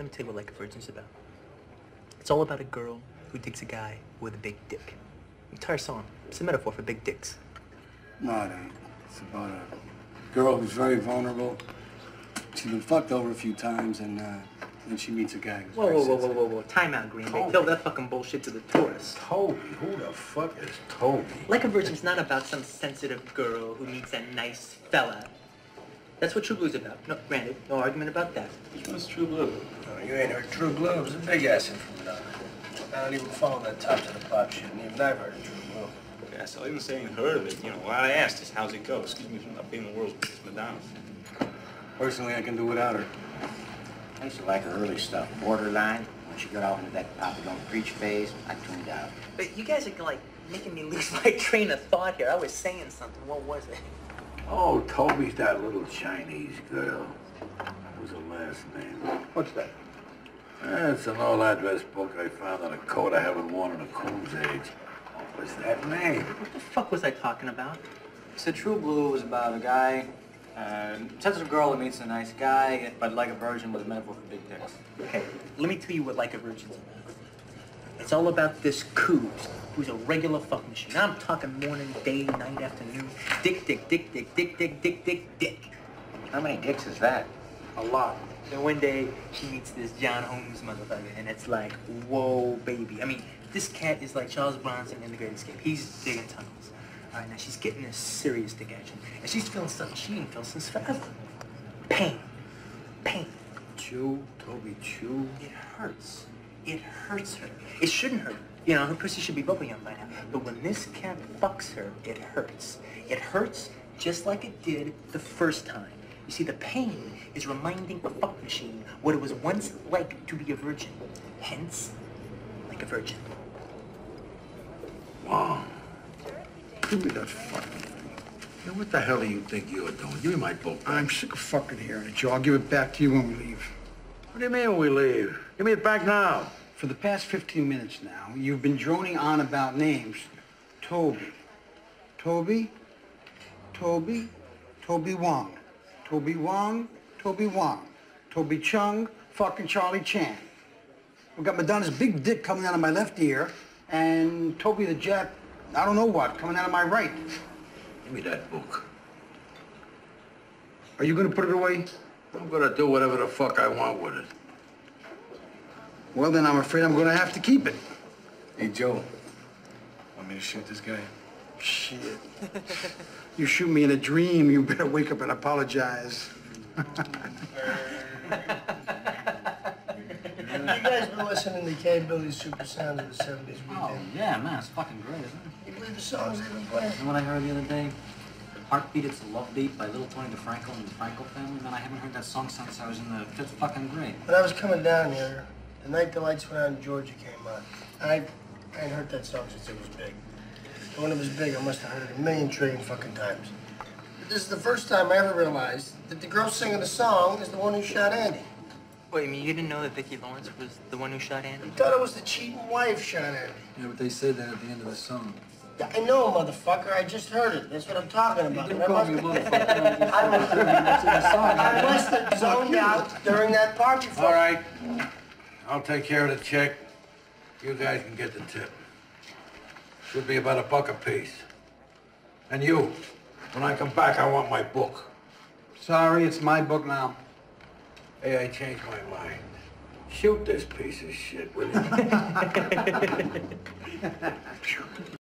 Let me tell you what Like a Virgin is about. It's all about a girl who digs a guy with a big dick. Entire song. It's a metaphor for big dicks. No, it ain't. It's about a girl who's very vulnerable. She's been fucked over a few times, and then she meets a guy who's whoa, time out, Green Bay. Tell that fucking bullshit to the tourists. Toby? Who the fuck is Toby? Like a Virgin's not about some sensitive girl who meets a nice fella. That's what True Blue's about. No, granted, no argument about that. Which one's True Blue? No, you ain't heard True Blue. It was a big ass hit from Madonna. I don't even follow that top to the pop shit, and even I've heard of True Blue. Yeah, so even saying heard of it, you know, what I asked is, how's it go? Excuse me for not being the world's biggest Madonna. Personally, I can do without her. I used to like her early stuff. Borderline, when she got off into that pop and don't preach phase, I tuned out. But you guys are, like, making me lose my train of thought here. I was saying something. What was it? Oh, Toby's that little Chinese girl. What was her last name? What's that? That's an old address book I found on a coat I haven't worn in a coon's age. What was that name? What the fuck was I talking about? So True Blue was about a guy, sensitive girl that meets a nice guy, but like a virgin with a metaphor for big dicks. Okay, let me tell you what Like a Virgin's about. It's all about this coos, who's a regular fuck machine. Now I'm talking morning, day, night, afternoon. Dick, dick, dick, dick, dick, dick, dick, dick, dick. How many dicks is that? A lot. Then one day, she meets this John Holmes motherfucker, and it's like, whoa, baby. I mean, this cat is like Charles Bronson in The Great Escape. He's digging tunnels. All right, now she's getting a serious dick action, and she's feeling something she ain't felt since forever. Pain. Pain. Chew, Toby, chew. It hurts. It hurts her. It shouldn't hurt her. You know, her pussy should be bubbling up by now. But when this cat fucks her, it hurts. It hurts just like it did the first time. You see, the pain is reminding the fuck machine what it was once like to be a virgin. Hence, Like a Virgin. Wow. Give me that fucking thing. You know, what the hell do you think you're doing? Give me my book back. I'm sick of fucking hearing it, Joe. I'll give it back to you when we leave. What do you mean when we leave? Give me it back now. For the past 15 minutes now, you've been droning on about names. Toby. Toby. Toby. Toby Wong. Toby Wong. Toby Wong. Toby Chung. Fucking Charlie Chan. We've got Madonna's big dick coming out of my left ear, and Toby the Jap, I don't know what, coming out of my right. Give me that book. Are you gonna put it away? I'm gonna do whatever the fuck I want with it. Well, then I'm afraid I'm gonna have to keep it. Hey, Joe. Want me to shoot this guy? Shit. You shoot me in a dream, you better wake up and apologize. You guys been listening to K-Billy's Super Sound of the 70s weekend? Oh, yeah, man, it's fucking great, isn't it? You believe the songs they've been playing? You know what I heard the other day? Heartbeat, It's a Love Beat by Little Tony DeFranco and the DeFranco Family. Man, I haven't heard that song since I was in the 5th fucking grade. When I was coming down here, the night the lights went out and Georgia came on, I hadn't heard that song since it was big. And when it was big, I must have heard it a million trillion fucking times. But this is the first time I ever realized that the girl singing the song is the one who shot Andy. Wait, I mean, you didn't know that Vicki Lawrence was the one who shot Andy? You thought it was the cheating wife shot Andy. Yeah, but they said that at the end of the song. I know, motherfucker. I just heard it. That's what I'm talking about. You didn't call me motherfucker. I must have zoned out during that party. All right. I'll take care of the check. You guys can get the tip. Should be about $1 apiece. And you, when I come back, I want my book. Sorry, it's my book now. Hey, I changed my mind. Shoot this piece of shit, will you?